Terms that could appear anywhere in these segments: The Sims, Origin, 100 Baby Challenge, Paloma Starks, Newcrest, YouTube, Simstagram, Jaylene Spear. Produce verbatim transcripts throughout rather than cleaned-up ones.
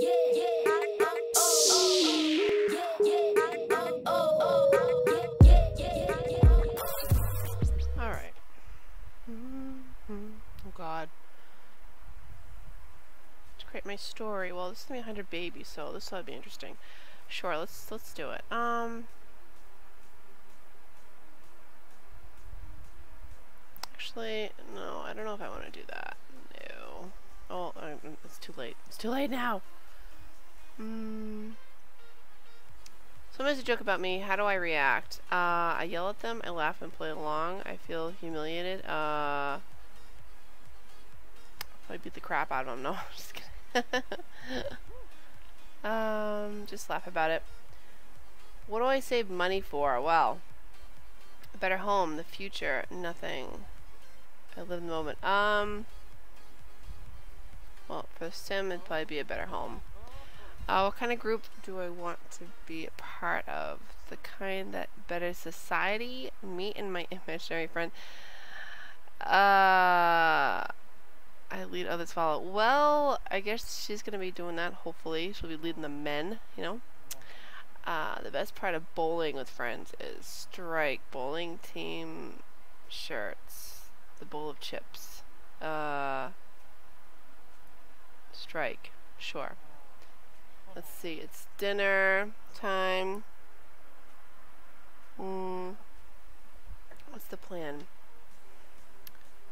Alright. Oh god. To create my story. Well, this is gonna be a hundred babies, so this will be interesting. Sure, let's let's do it. Um Actually, no, I don't know if I want to do that. No. Oh, I'm, it's too late. It's too late now! Mm. Sometimes a joke about me. How do I react? Uh, I yell at them, I laugh and play along. I feel humiliated. Uh, I beat the crap out of them. No, I'm just kidding. um, just laugh about it. What do I save money for? Well, a better home, the future, nothing. I live in the moment. Um, well, for the Sim, it'd probably be a better home. Uh, what kind of group do I want to be a part of? The kind that better society? Me and my imaginary friend. Uh, I lead others follow. Well, I guess she's gonna be doing that, hopefully. She'll be leading the men, you know? Uh, the best part of bowling with friends is strike. Bowling team shirts. The bowl of chips. Uh, strike. Sure. Let's see, it's dinner time. Mm. What's the plan?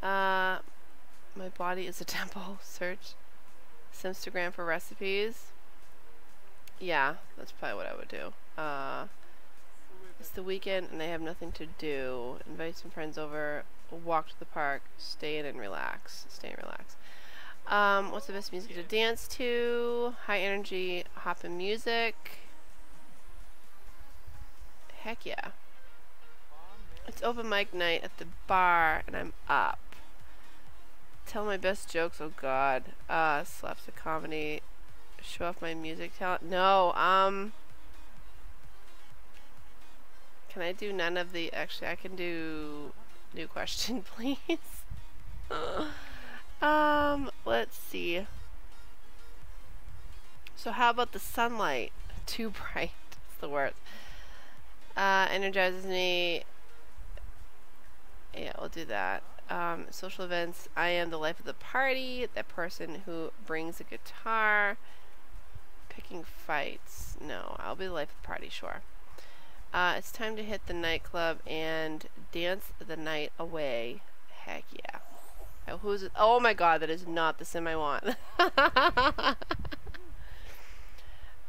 Uh, my body is a temple. Search Simstagram for recipes. Yeah, that's probably what I would do. Uh, it's the weekend and I have nothing to do. Invite some friends over, walk to the park, stay in and relax. Stay and relax. Um, what's the best music to dance to? High energy, hoppin' music. Heck yeah. It's open mic night at the bar and I'm up. Tell my best jokes, oh god. Uh, slapstick comedy. Show off my music talent. No, um. Can I do none of the, actually I can do new question, please. uh. Um, let's see. So how about the sunlight? Too bright. It's the worst. Uh, energizes me. Yeah, we'll do that. Um, social events. I am the life of the party. That person who brings a guitar. Picking fights. No, I'll be the life of the party, sure. Uh, it's time to hit the nightclub and dance the night away. Heck yeah. Oh, who's it? Oh my god, that is not the Sim I want. That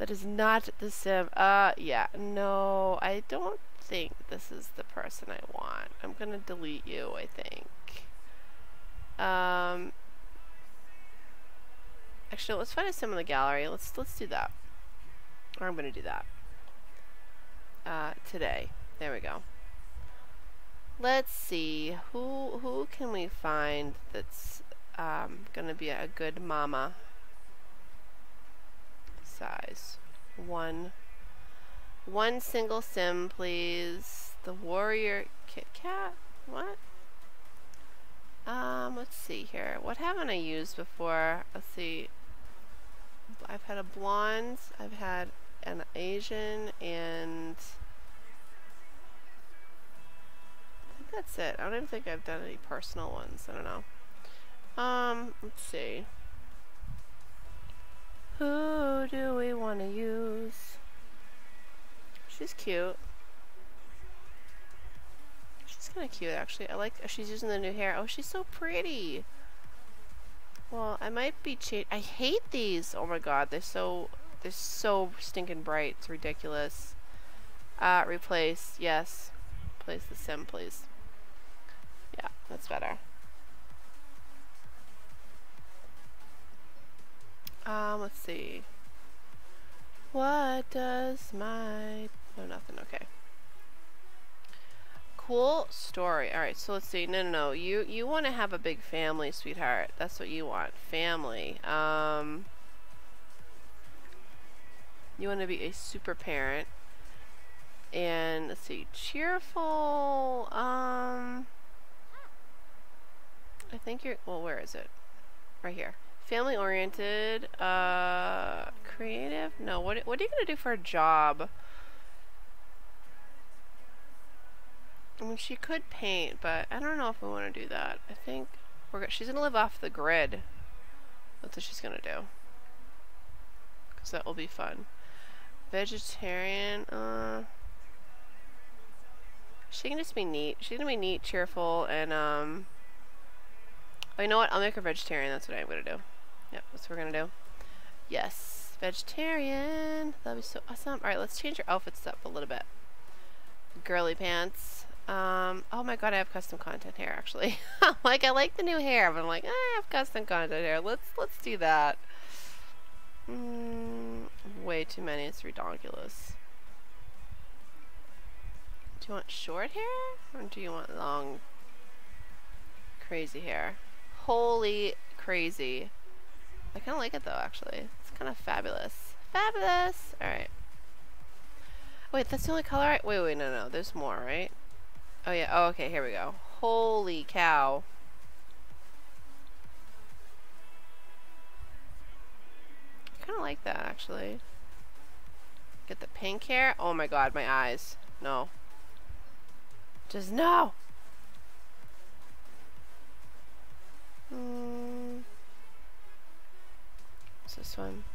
is not the Sim. Uh, yeah. No, I don't think this is the person I want. I'm gonna delete you, I think. Um, actually, let's find a Sim in the gallery. Let's, let's do that. Or I'm gonna do that. Uh, today. There we go. Let's see, who who can we find that's um, gonna be a good mama? Size one, one single Sim, please. The warrior Kit Kat. What? Um, let's see here. What haven't I used before? Let's see. I've had a blonde. I've had an Asian and. That's it. I don't even think I've done any personal ones. I don't know. Um, let's see. Who do we want to use? She's cute. She's kind of cute, actually. I like. Oh, she's using the new hair. Oh, she's so pretty. Well, I might be cha- I hate these. Oh my god, they're so they're so stinking bright. It's ridiculous. Uh, replace. Yes. Replace the Sim, please. Yeah, that's better. Um, let's see. What does my... Oh, nothing. Okay. Cool story. Alright, so let's see. No, no, no. You, you want to have a big family, sweetheart. That's what you want. Family. Um, you want to be a super parent. And let's see, cheerful. Um, I think you're. Well, where is it? Right here. Family oriented, uh, creative? No, what, what are you gonna do for a job? I mean, she could paint, but I don't know if we want to do that. I think we're go she's gonna live off the grid. That's what she's gonna do. Cause that will be fun. Vegetarian, uh, she can just be neat. She's gonna be neat, cheerful, and um, oh, you know what? I'll make her vegetarian. That's what I'm gonna do. Yep, that's what we're gonna do. Yes, vegetarian. That'd be so awesome. All right, let's change her outfits up a little bit. Girly pants. Um, oh my god, I have custom content hair actually. Like, I like the new hair, but I'm like, eh, I have custom content hair. Let's let's do that. Mm, way too many. It's ridiculous. Do you want short hair or do you want long, crazy hair? Holy crazy! I kind of like it though. Actually, it's kind of fabulous. Fabulous. All right. Wait, that's the only color I- wait, wait, no, no, there's more, right? Oh yeah, oh, okay, here we go. Holy cow. I kinda like that, actually. Get the pink hair? Oh my god, my eyes. No. Just no! Mm. What's this one?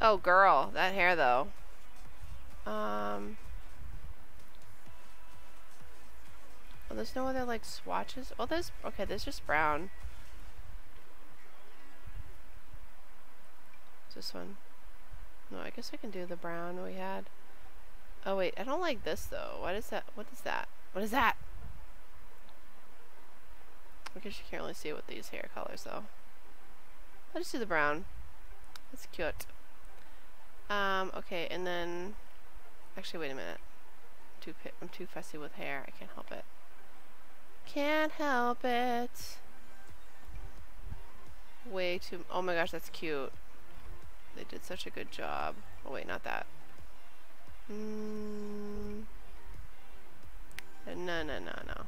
Oh girl, that hair though. Um, oh, there's no other like swatches. Oh, there's okay. There's just brown. What's this one? No, I guess I can do the brown we had. Oh wait, I don't like this though. What is that? What is that? What is that? I guess you can't really see it with these hair colors though. I'll just do the brown. That's cute. Um. Okay, and then. Actually, wait a minute. Too pi I'm too fussy with hair. I can't help it. Can't help it. Way too... Oh my gosh, that's cute. They did such a good job. Oh wait, not that. Mm. No, no, no, no.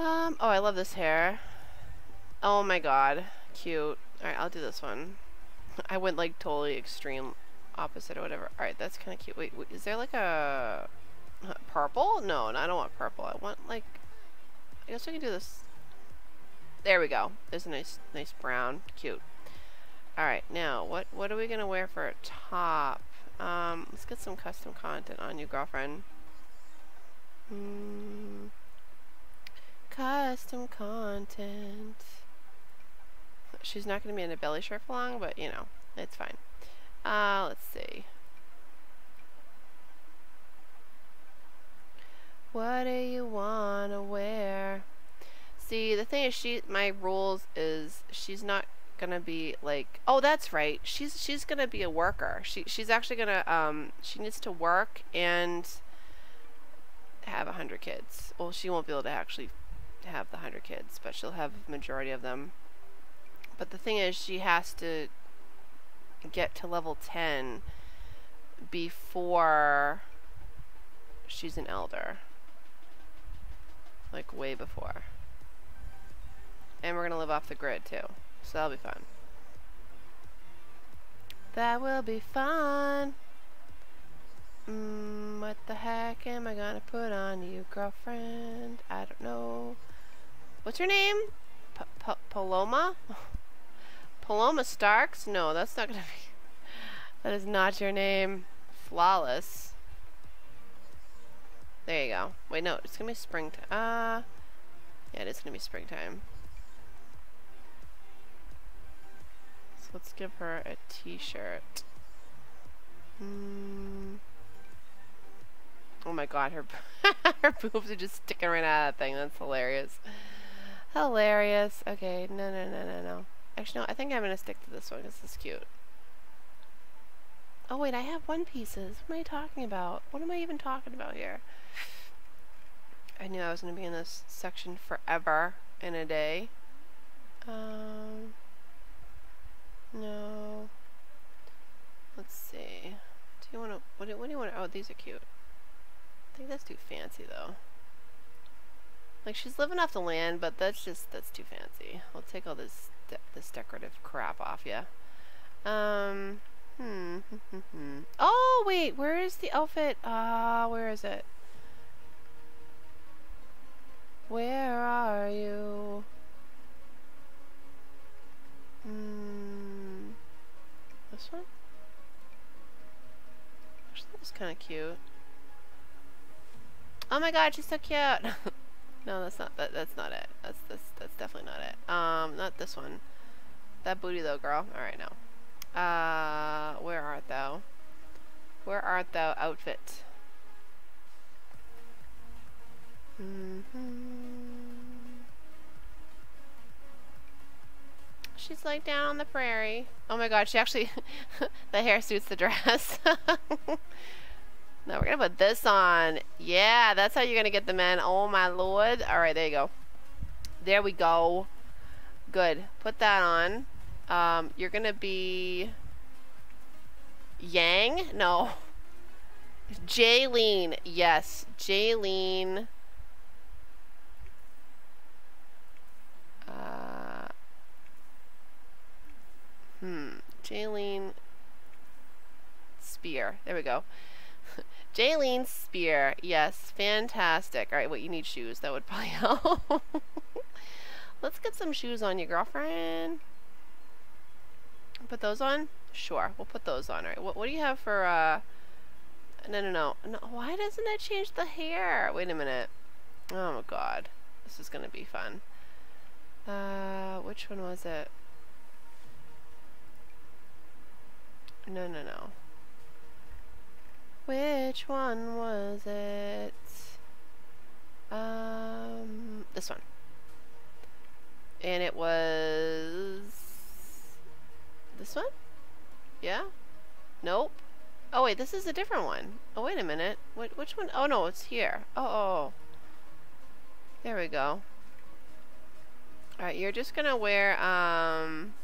Um. Oh, I love this hair. Oh my god. Cute. Alright, I'll do this one. I went like totally extreme... opposite or whatever. Alright, that's kind of cute. Wait, wait, is there like a uh, purple? No, no, I don't want purple. I want like, I guess we can do this. There we go. There's a nice, nice brown. Cute. Alright, now what, what are we gonna wear for a top? Um, let's get some custom content on you, girlfriend. Mm, custom content. She's not gonna be in a belly shirt for long, but you know, it's fine. Uh, let's see. What do you wanna wear? See, the thing is, she my rules is she's not gonna be like. Oh, that's right. She's she's gonna be a worker. She she's actually gonna um she needs to work and have a hundred kids. Well, she won't be able to actually have the hundred kids, but she'll have the majority of them. But the thing is, she has to get to level ten before she's an elder, like way before, and we're gonna live off the grid too, so that'll be fun. That will be fun. Mm, what the heck am I gonna put on you, girlfriend? I don't know. What's her name? P-P-Paloma? Paloma Starks? No, that's not gonna be... That is not your name. Flawless. There you go. Wait, no, it's gonna be springtime. Uh, yeah, it is gonna be springtime. So let's give her a t-shirt. Mm. Oh my god, her, her boobs are just sticking right out of that thing. That's hilarious. Hilarious. Okay, no, no, no, no, no. Actually, no, I think I'm going to stick to this one because this is cute. Oh, wait, I have one pieces. What am I talking about? What am I even talking about here? I knew I was going to be in this section forever in a day. Um, no. Let's see. Do you want to, what do, what do you want to, oh, these are cute. I think that's too fancy, though. Like, she's living off the land, but that's just, that's too fancy. We'll take all this de this decorative crap off ya. Um, hmm. Oh, wait, where is the outfit? Ah, uh, where is it? Where are you? Hmm. This one? Actually, that was kind of cute. Oh my god, she's so cute! No, that's not that. That's not it. That's this. That's definitely not it. Um, not this one. That booty though, girl. All right, no. Uh, where art thou? Where art thou, outfit? Mm-hmm. She's like down on the prairie. Oh my god, she actually the hair suits the dress. Now we're gonna put this on. Yeah, that's how you're gonna get the men. Oh my lord. Alright, there you go. There we go. Good. Put that on. Um, you're gonna be Yang? No. Jaylene. Yes. Jaylene. Uh Hmm. Jaylene Spear. There we go. Jaylene Spear, yes, fantastic. Alright, wait, you need shoes. That would probably help. Let's get some shoes on you, girlfriend. Put those on? Sure, we'll put those on. Alright, what, what do you have for, uh... No, no, no, no. Why doesn't that change the hair? Wait a minute. Oh, my God. This is gonna be fun. Uh, which one was it? No, no, no. Which one was it? Um, this one. And it was this one? Yeah? Nope. Oh wait, this is a different one. Oh wait a minute. What? Which one? Oh no, it's here. Oh, oh. There we go. All right, you're just gonna wear um.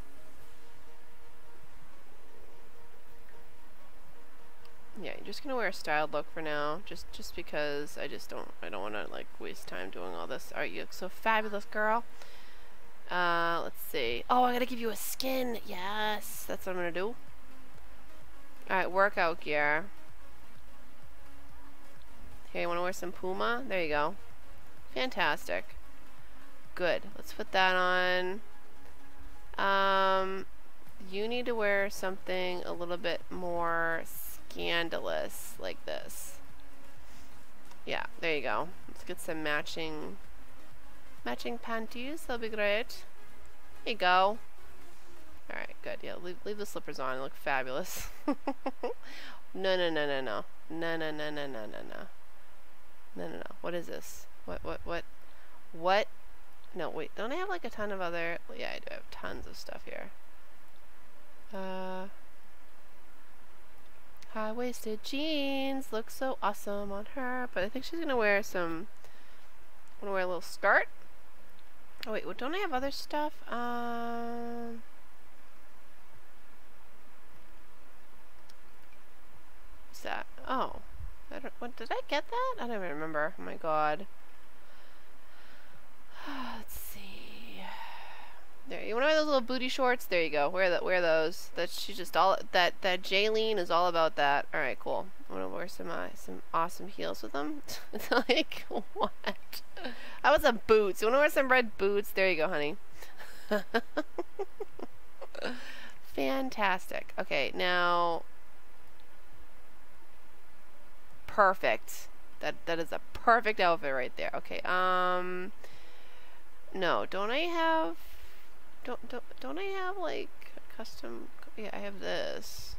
Yeah, you're just gonna wear a styled look for now, just just because I just don't I don't want to like waste time doing all this. Alright, you look so fabulous, girl. Uh, let's see. Oh, I gotta give you a skin. Yes, that's what I'm gonna do. Alright, workout gear. Here, you wanna wear some Puma? There you go. Fantastic. Good. Let's put that on. Um, you need to wear something a little bit more scandalous like this. Yeah, there you go. Let's get some matching matching panties. That'll be great. There you go. Alright, good. Yeah, leave, leave the slippers on. They look fabulous. no, no, no, no, no. No, no, no, no, no, no, no. No, no, no. What is this? What, what, what? What? No, wait. Don't I have like a ton of other... Yeah, I do have tons of stuff here. Uh... High-waisted jeans look so awesome on her, but I think she's gonna wear some. I'm gonna wear a little skirt. Oh wait, well, don't I have other stuff? Um. What's that? Oh, I don't. What did I get that? I don't even remember. Oh my god. Let's see. There, you wanna wear those little booty shorts? There you go. Wear that. Wear those. That she just all that that Jaylene is all about that. All right, cool. I'm gonna wear some uh, some awesome heels with them. It's like what? I want some boots. You wanna wear some red boots? There you go, honey. Fantastic. Okay, now perfect. That that is a perfect outfit right there. Okay. Um. No, don't I have? Don't, don't, don't I have like a custom? Yeah, I have this.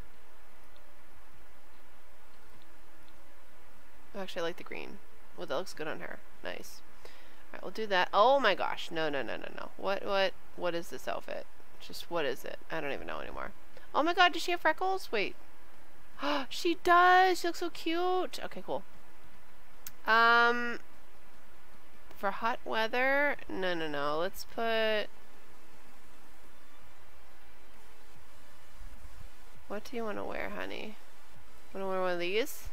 Actually, I like the green. Well, that looks good on her. Nice. Alright, we'll do that. Oh my gosh. No, no, no, no, no. What, what, what is this outfit? Just what is it? I don't even know anymore. Oh my god, does she have freckles? Wait. She does. She looks so cute. Okay, cool. Um, for hot weather? No, no, no. Let's put. What do you want to wear, honey? Want to wear one of these?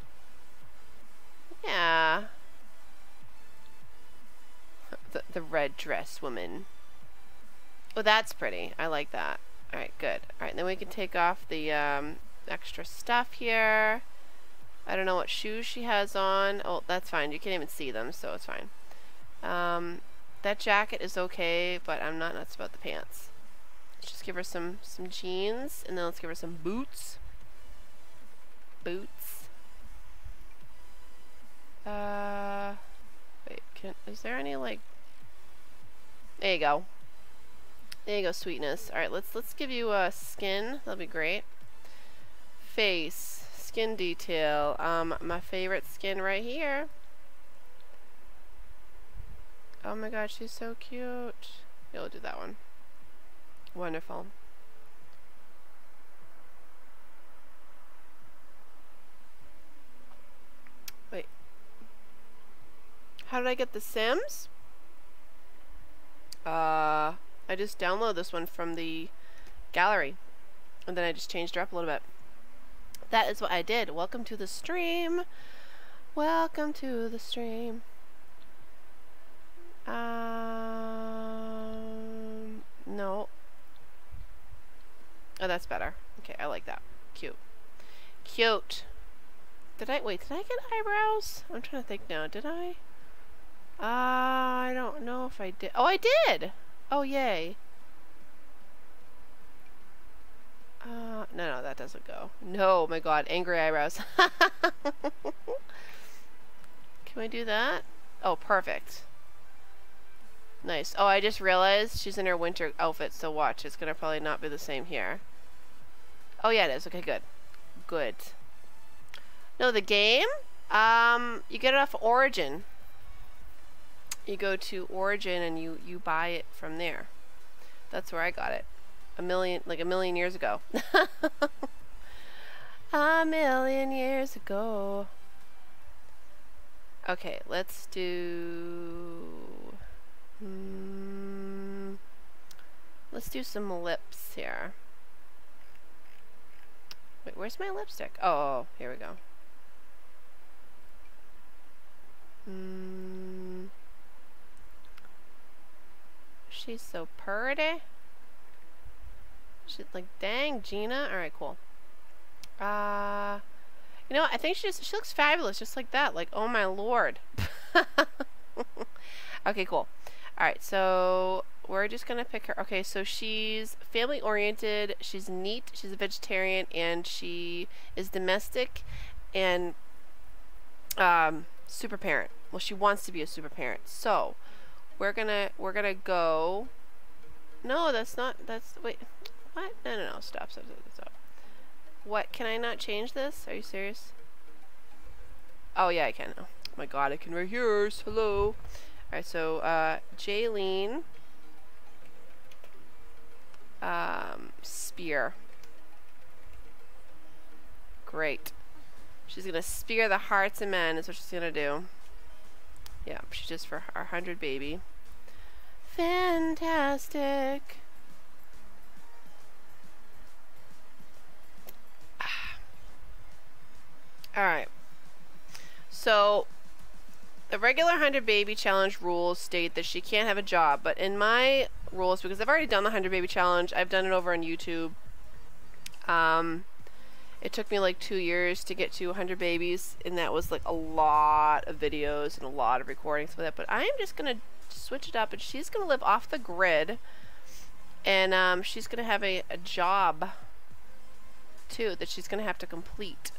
Yeah. the, the red dress woman. Oh, that's pretty. I like that. Alright, good. Alright, then we can take off the um, extra stuff here. I don't know what shoes she has on. Oh, that's fine. You can't even see them, so it's fine. Um, that jacket is okay, but I'm not nuts about the pants. Let's just give her some, some jeans, and then let's give her some boots. Boots. Uh, wait, can, is there any, like... There you go. There you go, sweetness. Alright, let's let's give you a uh, skin. That'll be great. Face. Skin detail. Um, my favorite skin right here. Oh my god, she's so cute. You'll do that one. Wonderful. Wait. How did I get The Sims? Uh... I just downloaded this one from the gallery, and then I just changed her up a little bit. That is what I did. Welcome to the stream. Welcome to the stream. Um, no. Oh, that's better. Okay, I like that. Cute. Cute. Did I, wait, did I get eyebrows? I'm trying to think now. Did I? Uh, I don't know if I did. Oh, I did! Oh, yay. Uh, no, no, that doesn't go. No, my god, angry eyebrows. Can we do that? Oh, perfect. Nice. Oh, I just realized she's in her winter outfit, so watch. It's gonna probably not be the same here. Oh, yeah, it is. Okay, good. Good. No, the game? Um, you get it off Origin. You go to Origin and you you buy it from there. That's where I got it. A million like a million years ago. A million years ago. Okay, let's do. Um, let's do some lips here. Wait, where's my lipstick? Oh, here we go. Um, She's so pretty. She's like, dang, Gina. Alright, cool. Uh, you know, I think she just, she looks fabulous just like that. Like, oh my lord. Okay, cool. Alright, so we're just gonna pick her. Okay, so she's family oriented, she's neat, she's a vegetarian, and she is domestic and um, super parent. Well, she wants to be a super parent. So, We're gonna, we're gonna go, no, that's not, that's, wait, what? No, no, no, stop, stop, stop, stop. What, can I not change this? Are you serious? Oh, yeah, I can. Oh my god, I can rehearse, hello. Alright, so, uh, Jaylene, um, Spear. Great. She's gonna spear the hearts of men, is what she's gonna do. Yeah, she's just for our hundred baby. Fantastic. Ah. All right. So, the regular hundred baby challenge rules state that she can't have a job, but in my rules, because I've already done the hundred baby challenge, I've done it over on YouTube. Um. It took me like two years to get to one hundred babies, and that was like a lot of videos and a lot of recordings for that, but I'm just gonna switch it up, and she's gonna live off the grid, and um, she's gonna have a, a job too that she's gonna have to complete.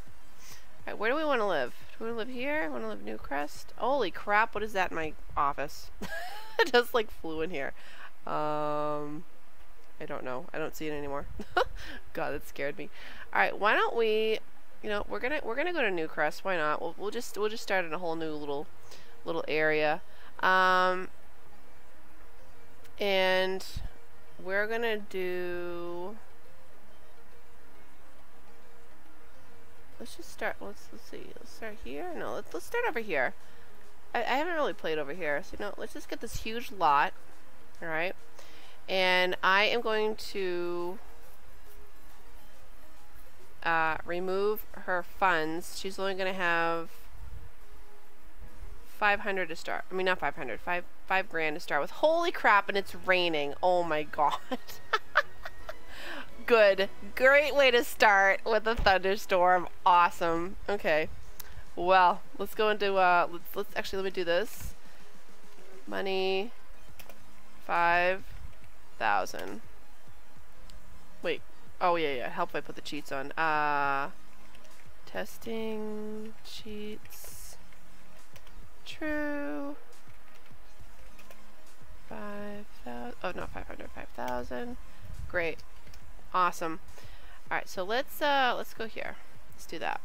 Alright, where do we want to live? Do we want to live here? Want to live Newcrest? Holy crap, what is that in my office? It just like flew in here. Um... I don't know. I don't see it anymore. God, that scared me. All right, why don't we? You know, we're gonna we're gonna go to Newcrest. Why not? We'll we'll just we'll just start in a whole new little little area, um, and we're gonna do. Let's just start. Let's let's see. Let's start here. No, let's let's start over here. I, I haven't really played over here, so you know, let's just get this huge lot. All right. And I am going to uh, remove her funds. She's only going to have five hundred to start. I mean, not five hundred, five, five grand to start with. Holy crap, and it's raining. Oh my God. Good. Great way to start with a thunderstorm. Awesome. Okay. Well, let's go into, uh, let's, let's actually, let me do this. Money, five thousand. Wait. Oh yeah, yeah. Help if I put the cheats on. Uh, testing cheats. True. Five thousand. Oh, not five hundred. Five thousand. Great. Awesome. All right. So let's uh, let's go here. Let's do that.